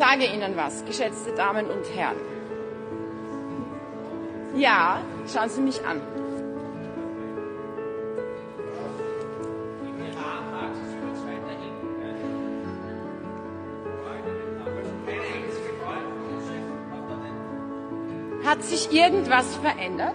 Ich sage Ihnen was, geschätzte Damen und Herren. Ja, schauen Sie mich an. Hat sich irgendwas verändert?